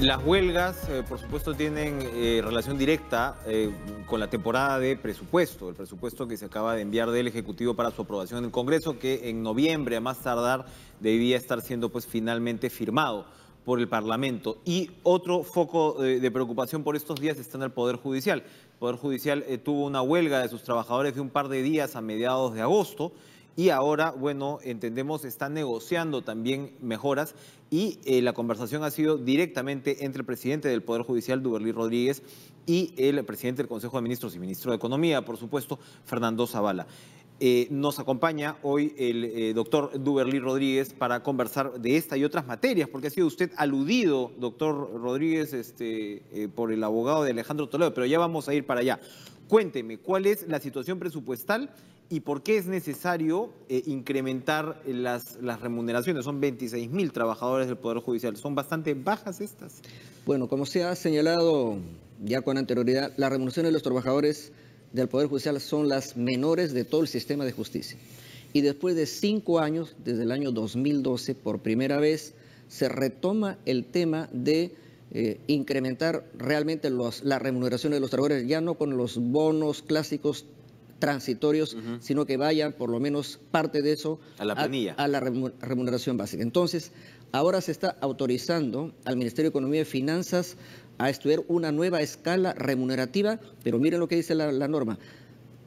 Las huelgas, por supuesto, tienen relación directa con la temporada de presupuesto, el presupuesto que se acaba de enviar del Ejecutivo para su aprobación en el Congreso, que en noviembre, a más tardar, debía estar siendo pues finalmente firmado por el Parlamento. Y otro foco de preocupación por estos días está en el Poder Judicial. El Poder Judicial tuvo una huelga de sus trabajadores de un par de días a mediados de agosto y ahora, bueno, entendemos, está negociando también mejoras y la conversación ha sido directamente entre el presidente del Poder Judicial, Duberlí Rodríguez, y el presidente del Consejo de Ministros y ministro de Economía, por supuesto, Fernando Zavala. Nos acompaña hoy el doctor Duberlí Rodríguez para conversar de esta y otras materias, porque ha sido usted aludido, doctor Rodríguez, por el abogado de Alejandro Toledo, pero ya vamos a ir para allá. Cuénteme, ¿cuál es la situación presupuestal y por qué es necesario incrementar las remuneraciones? Son 26.000 trabajadores del Poder Judicial, ¿son bastante bajas estas? Bueno, como se ha señalado ya con anterioridad, las remuneraciones de los trabajadores del Poder Judicial son las menores de todo el sistema de justicia. Y después de 5 años, desde el año 2012, por primera vez, se retoma el tema de incrementar realmente las remuneraciones de los trabajadores, ya no con los bonos clásicos transitorios, sino que vayan por lo menos parte de eso a la planilla, a la remuneración básica. Entonces, ahora se está autorizando al Ministerio de Economía y Finanzas a estudiar una nueva escala remunerativa, pero miren lo que dice la norma,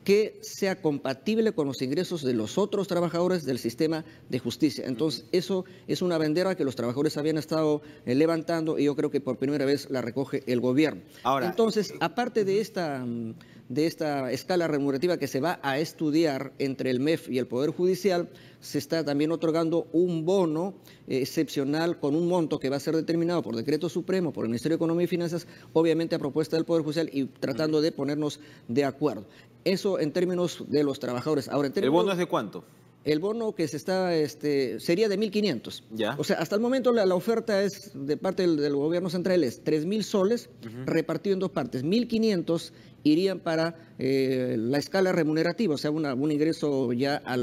que sea compatible con los ingresos de los otros trabajadores del sistema de justicia. Entonces, eso es una bandera que los trabajadores habían estado levantando y yo creo que por primera vez la recoge el gobierno. Ahora, entonces, aparte de esta escala remunerativa que se va a estudiar entre el MEF y el Poder Judicial, se está también otorgando un bono excepcional con un monto que va a ser determinado por decreto supremo, por el Ministerio de Economía y Finanzas, obviamente a propuesta del Poder Judicial y tratando de ponernos de acuerdo. Eso en términos de los trabajadores. Ahora, en términos, ¿el bono es de cuánto? El bono que se está, sería de 1.500. Ya. O sea, hasta el momento la oferta es de parte del gobierno central es 3.000 soles repartido en 2 partes. 1.500 irían para la escala remunerativa, o sea, un ingreso ya al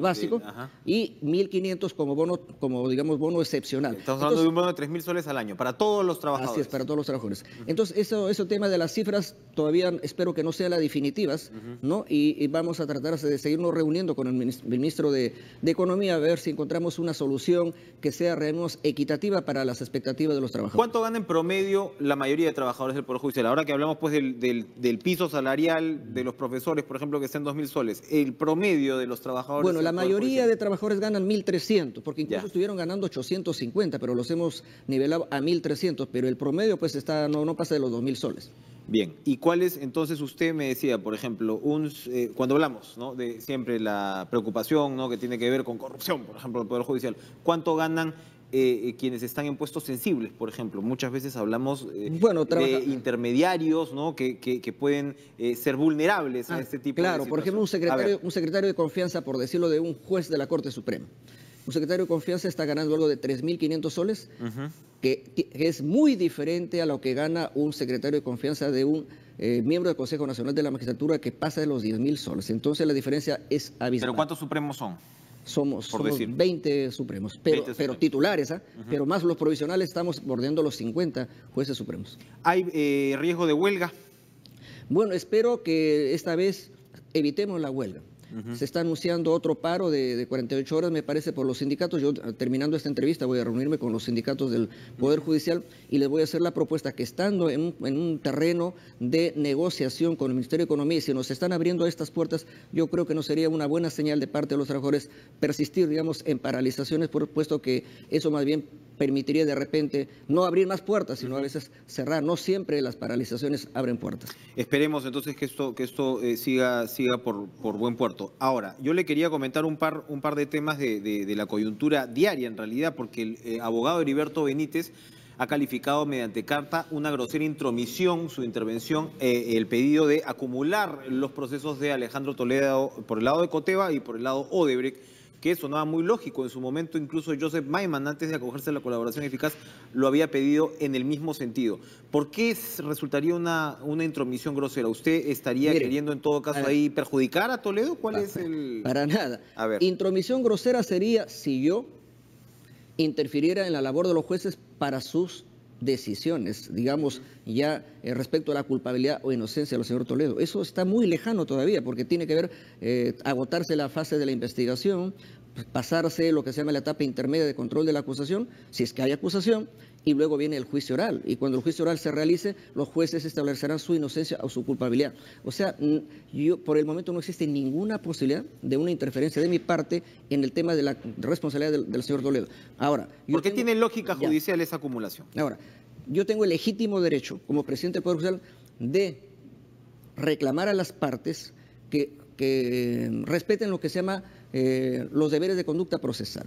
básico, y 1.500 como bono excepcional. Estamos hablando de un bono de 3.000 soles al año, para todos los trabajadores. Así es, para todos los trabajadores. Entonces, ese tema de las cifras todavía espero que no sean las definitivas, ¿no? Y vamos a tratar de seguirnos reuniendo con el ministro de Economía, a ver si encontramos una solución que sea realmente equitativa para las expectativas de los trabajadores. ¿Cuánto gana en promedio la mayoría de trabajadores del Poder Judicial? Ahora que hablamos pues del piso salarial de los profesores, por ejemplo, que sean 2.000 soles, el promedio de los trabajadores... Bueno, la mayoría de trabajadores ganan 1.300, porque incluso estuvieron ganando 850, pero los hemos nivelado a 1.300, pero el promedio pues está no pasa de los 2.000 soles. Bien, ¿y cuál es, entonces usted me decía, por ejemplo, cuando hablamos, ¿no?, de siempre la preocupación, ¿no?, que tiene que ver con corrupción, por ejemplo, del Poder Judicial, ¿cuánto ganan quienes están en puestos sensibles, por ejemplo? Muchas veces hablamos de intermediarios, ¿no?, que pueden ser vulnerables a este tipo de situaciones. Claro, por ejemplo, un secretario de confianza, por decirlo, de un juez de la Corte Suprema. Un secretario de confianza está ganando algo de 3.500 soles, que es muy diferente a lo que gana un secretario de confianza de un miembro del Consejo Nacional de la Magistratura, que pasa de los 10.000 soles. Entonces la diferencia es abismal. ¿Pero cuántos supremos son? Somos 20 supremos, pero titulares, pero más los provisionales, estamos bordeando los 50 jueces supremos. ¿Hay riesgo de huelga? Bueno, espero que esta vez evitemos la huelga. Se está anunciando otro paro de 48 horas, me parece, por los sindicatos. Yo, terminando esta entrevista, voy a reunirme con los sindicatos del Poder Judicial y les voy a hacer la propuesta que, estando en un terreno de negociación con el Ministerio de Economía, y si nos están abriendo estas puertas, yo creo que no sería una buena señal de parte de los trabajadores persistir, digamos, en paralizaciones, puesto que eso más bien permitiría de repente no abrir más puertas, sino a veces cerrar. No siempre las paralizaciones abren puertas. Esperemos entonces que esto siga por buen puerto. Ahora, yo le quería comentar un par de temas de la coyuntura diaria, en realidad, porque el abogado Heriberto Benítez ha calificado mediante carta una grosera intromisión, su intervención, el pedido de acumular los procesos de Alejandro Toledo por el lado de Coteva y por el lado Odebrecht, que sonaba muy lógico en su momento. Incluso Joseph Maiman, antes de acogerse a la colaboración eficaz, lo había pedido en el mismo sentido. ¿Por qué resultaría una intromisión grosera? ¿Usted estaría queriendo en todo caso ahí perjudicar a Toledo? ¿Cuál es el...? Para nada. A ver. Intromisión grosera sería si yo interfiriera en la labor de los jueces para sus decisiones, digamos, ya respecto a la culpabilidad o inocencia del señor Toledo. Eso está muy lejano todavía, porque tiene que ver agotarse la fase de la investigación, pasarse lo que se llama la etapa intermedia de control de la acusación, si es que hay acusación, y luego viene el juicio oral. Y cuando el juicio oral se realice, los jueces establecerán su inocencia o su culpabilidad. O sea, yo por el momento no existe ninguna posibilidad de una interferencia de mi parte en el tema de la responsabilidad del señor Toledo. Ahora, ¿por qué tiene lógica judicial esa acumulación? Ahora, yo tengo el legítimo derecho, como presidente del Poder Judicial, de reclamar a las partes que respeten lo que se llama los deberes de conducta procesal.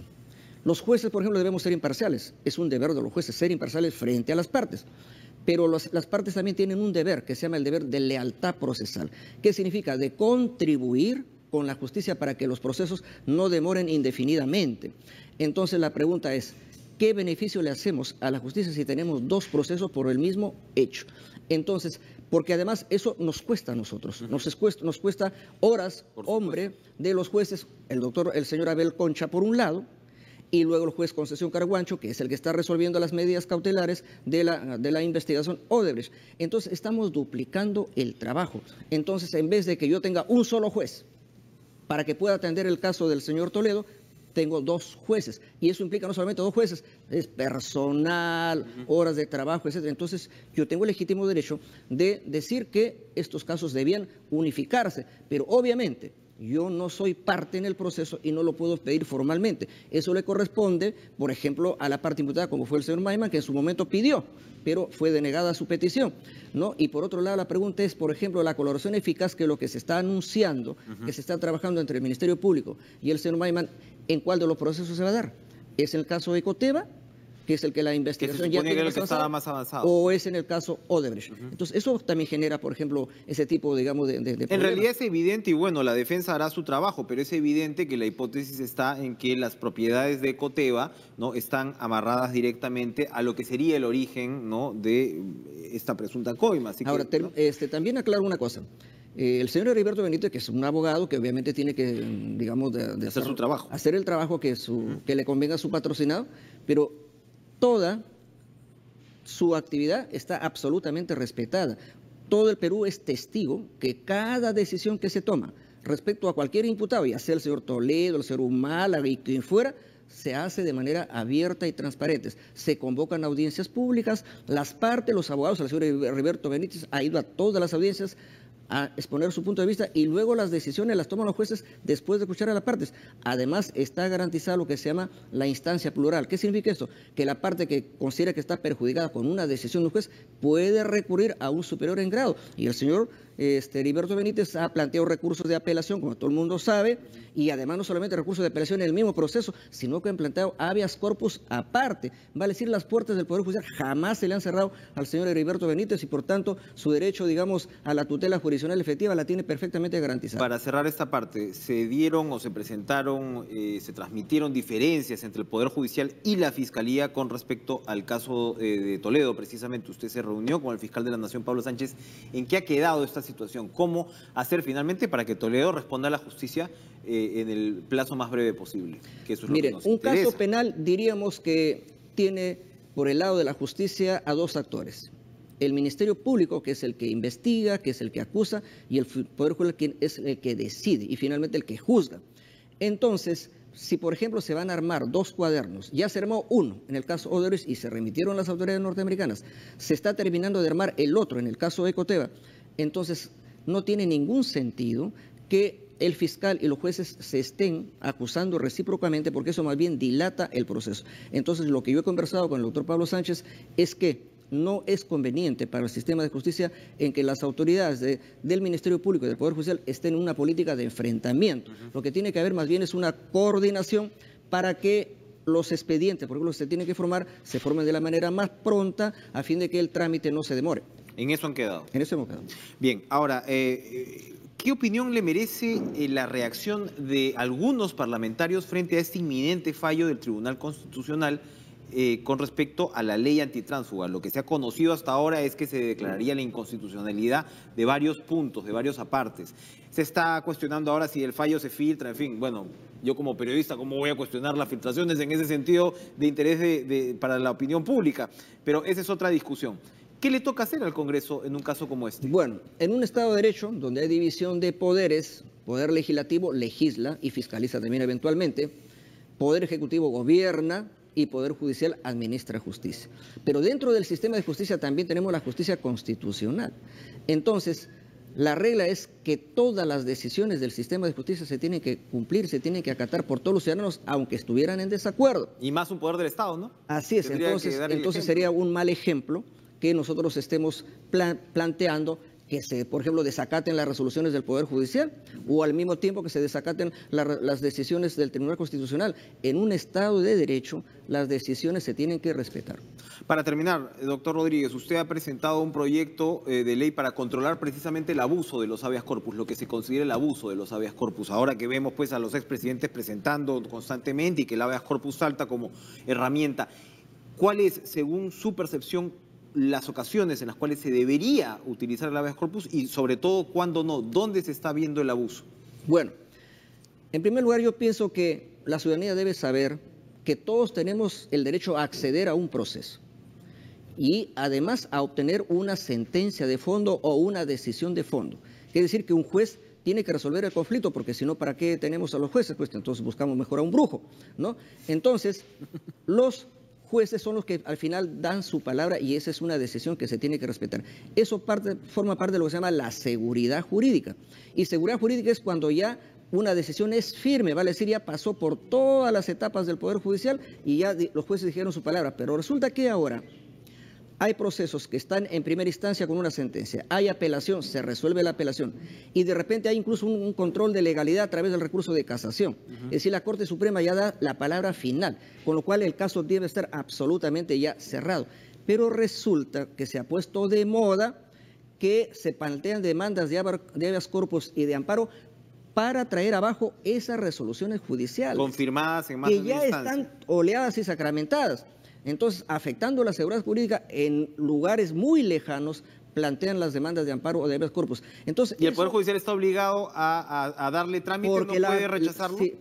Los jueces, por ejemplo, debemos ser imparciales. Es un deber de los jueces ser imparciales frente a las partes. Pero las partes también tienen un deber que se llama el deber de lealtad procesal. ¿Qué significa? De contribuir con la justicia para que los procesos no demoren indefinidamente. Entonces la pregunta es, ¿qué beneficio le hacemos a la justicia si tenemos dos procesos por el mismo hecho? Entonces, porque además eso nos cuesta a nosotros, nos cuesta horas, hombre, de los jueces, el señor Abel Concha por un lado, y luego el juez Concepción Carguancho, que es el que está resolviendo las medidas cautelares de la investigación Odebrecht. Entonces, estamos duplicando el trabajo. Entonces, en vez de que yo tenga un solo juez para que pueda atender el caso del señor Toledo, tengo dos jueces. Y eso implica no solamente dos jueces, es personal, horas de trabajo, etc. Entonces, yo tengo el legítimo derecho de decir que estos casos debían unificarse, pero obviamente yo no soy parte en el proceso y no lo puedo pedir formalmente. Eso le corresponde, por ejemplo, a la parte imputada, como fue el señor Maiman, que en su momento pidió, pero fue denegada su petición, ¿no? Y por otro lado, la pregunta es, por ejemplo, la colaboración eficaz, que es lo que se está anunciando, que se está trabajando entre el Ministerio Público y el señor Maiman, ¿en cuál de los procesos se va a dar? ¿Es el caso de Coteva, que es el que la investigación ya tiene más avanzado, o es en el caso Odebrecht? Entonces, eso también genera, por ejemplo, ese tipo, digamos, de problemas. En realidad es evidente, y bueno, la defensa hará su trabajo, pero es evidente que la hipótesis está en que las propiedades de Coteva, ¿no?, están amarradas directamente a lo que sería el origen, ¿no?, de esta presunta coima. Así que, ahora, ¿no?, también aclaro una cosa. El señor Heriberto Benítez, que es un abogado que obviamente tiene que, digamos, hacer su trabajo, hacer el trabajo que le convenga a su patrocinado, pero toda su actividad está absolutamente respetada. Todo el Perú es testigo que cada decisión que se toma respecto a cualquier imputado, ya sea el señor Toledo, el señor Humala y quien fuera, se hace de manera abierta y transparente. Se convocan audiencias públicas, las partes, los abogados, el señor Heriberto Benítez ha ido a todas las audiencias a exponer su punto de vista, y luego las decisiones las toman los jueces después de escuchar a las partes. Además, está garantizada lo que se llama la instancia plural. ¿Qué significa esto? Que la parte que considera que está perjudicada con una decisión de un juez puede recurrir a un superior en grado. Y el señor Heriberto Benítez ha planteado recursos de apelación, como todo el mundo sabe, y además no solamente recursos de apelación en el mismo proceso, sino que han planteado habeas corpus aparte. Vale decir, las puertas del Poder Judicial jamás se le han cerrado al señor Heriberto Benítez, y por tanto su derecho, digamos, a la tutela jurisdiccional efectiva la tiene perfectamente garantizada. Para cerrar esta parte, ¿se dieron o se presentaron, se transmitieron diferencias entre el Poder Judicial y la Fiscalía con respecto al caso de Toledo? Precisamente usted se reunió con el fiscal de la Nación, Pablo Sánchez. ¿En qué ha quedado esta situación? ¿Cómo hacer finalmente para que Toledo responda a la justicia en el plazo más breve posible? Que eso es lo que nos interesa. Miren, un caso penal, diríamos que tiene por el lado de la justicia a dos actores: el Ministerio Público, que es el que investiga, que es el que acusa, y el Poder Judicial, que es el que decide y finalmente el que juzga. Entonces, si por ejemplo se van a armar dos cuadernos, ya se armó uno en el caso Odebrecht y se remitieron las autoridades norteamericanas, se está terminando de armar el otro en el caso de Coteva, entonces no tiene ningún sentido que el fiscal y los jueces se estén acusando recíprocamente, porque eso más bien dilata el proceso. Entonces, lo que yo he conversado con el doctor Pablo Sánchez es que no es conveniente para el sistema de justicia en que las autoridades del Ministerio Público y del Poder Judicial estén en una política de enfrentamiento. Lo que tiene que haber más bien es una coordinación para que los expedientes, por ejemplo, se tienen que formar, se formen de la manera más pronta a fin de que el trámite no se demore. ¿En eso han quedado? En eso hemos quedado. Bien, ahora, ¿qué opinión le merece la reacción de algunos parlamentarios frente a este inminente fallo del Tribunal Constitucional con respecto a la ley antitránfuga. Lo que se ha conocido hasta ahora es que se declararía la inconstitucionalidad de varios puntos, de varios apartes. Se está cuestionando ahora si el fallo se filtra, en fin, bueno, yo como periodista, ¿cómo voy a cuestionar las filtraciones en ese sentido de interés para la opinión pública? Pero esa es otra discusión. ¿Qué le toca hacer al Congreso en un caso como este? Bueno, en un Estado de Derecho, donde hay división de poderes, poder legislativo legisla y fiscaliza también eventualmente, poder ejecutivo gobierna y poder judicial administra justicia. Pero dentro del sistema de justicia también tenemos la justicia constitucional. Entonces, la regla es que todas las decisiones del sistema de justicia se tienen que cumplir, se tienen que acatar por todos los ciudadanos, aunque estuvieran en desacuerdo. Y más un poder del Estado, ¿no? Así es, entonces sería un mal ejemplo que nosotros estemos planteando que se, por ejemplo, desacaten las resoluciones del Poder Judicial o al mismo tiempo que se desacaten las decisiones del Tribunal Constitucional. En un Estado de Derecho, las decisiones se tienen que respetar. Para terminar, doctor Rodríguez, usted ha presentado un proyecto de ley para controlar precisamente el abuso de los habeas corpus, lo que se considera el abuso de los habeas corpus. Ahora que vemos pues a los expresidentes presentando constantemente y que el habeas corpus salta como herramienta, ¿cuál es, según su percepción, las ocasiones en las cuales se debería utilizar el habeas corpus y sobre todo cuándo no? ¿Dónde se está viendo el abuso? Bueno, en primer lugar yo pienso que la ciudadanía debe saber que todos tenemos el derecho a acceder a un proceso y además a obtener una sentencia de fondo o una decisión de fondo. Quiere decir que un juez tiene que resolver el conflicto, porque si no, ¿para qué tenemos a los jueces? Pues entonces buscamos mejor a un brujo, ¿no? Entonces, los jueces son los que al final dan su palabra y esa es una decisión que se tiene que respetar. Eso forma parte de lo que se llama la seguridad jurídica. Y seguridad jurídica es cuando ya una decisión es firme, vale decir, ya pasó por todas las etapas del Poder Judicial y ya los jueces dijeron su palabra. Pero resulta que ahora hay procesos que están en primera instancia con una sentencia, hay apelación, se resuelve la apelación y de repente hay incluso un control de legalidad a través del recurso de casación. Es decir, la Corte Suprema ya da la palabra final, con lo cual el caso debe estar absolutamente ya cerrado. Pero resulta que se ha puesto de moda que se plantean demandas de habeas corpus y de amparo para traer abajo esas resoluciones judiciales. Confirmadas en más de una instancia. Que ya están oleadas y sacramentadas. Entonces, afectando la seguridad jurídica en lugares muy lejanos, plantean las demandas de amparo o de habeas corpus. Entonces, ¿y el Poder Judicial está obligado a darle trámite, no puede rechazarlo? Sí,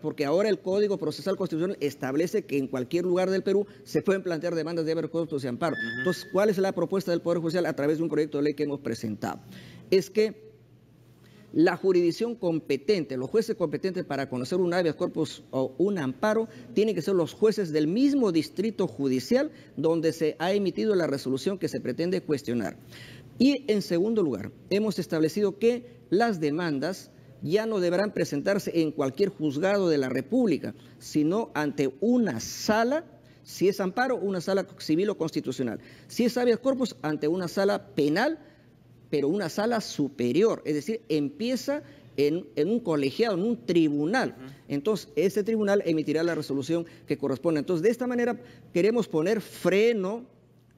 porque ahora el Código Procesal Constitucional establece que en cualquier lugar del Perú se pueden plantear demandas de habeas corpus y amparo. Entonces, ¿cuál es la propuesta del Poder Judicial a través de un proyecto de ley que hemos presentado? Es que la jurisdicción competente, los jueces competentes para conocer un habeas corpus o un amparo, tienen que ser los jueces del mismo distrito judicial donde se ha emitido la resolución que se pretende cuestionar. Y en segundo lugar, hemos establecido que las demandas ya no deberán presentarse en cualquier juzgado de la República, sino ante una sala, si es amparo, una sala civil o constitucional. Si es habeas corpus, ante una sala penal, pero una sala superior, es decir, empieza en un colegiado, en un tribunal. Entonces, ese tribunal emitirá la resolución que corresponde. Entonces, de esta manera queremos poner freno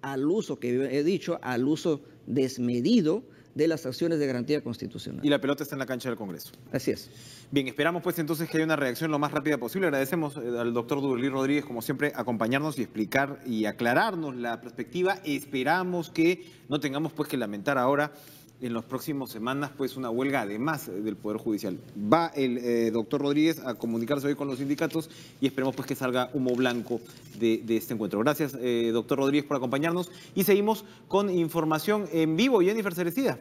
al uso, que he dicho, al uso desmedido de las acciones de garantía constitucional. Y la pelota está en la cancha del Congreso. Así es. Bien, esperamos pues entonces que haya una reacción lo más rápida posible. Agradecemos al doctor Duberlí Rodríguez, como siempre, acompañarnos y explicar y aclararnos la perspectiva. Esperamos que no tengamos pues que lamentar ahora en las próximas semanas pues una huelga además del Poder Judicial. Va el doctor Rodríguez a comunicarse hoy con los sindicatos y esperemos pues que salga humo blanco de este encuentro. Gracias, doctor Rodríguez, por acompañarnos y seguimos con información en vivo. Jennifer Cerecida.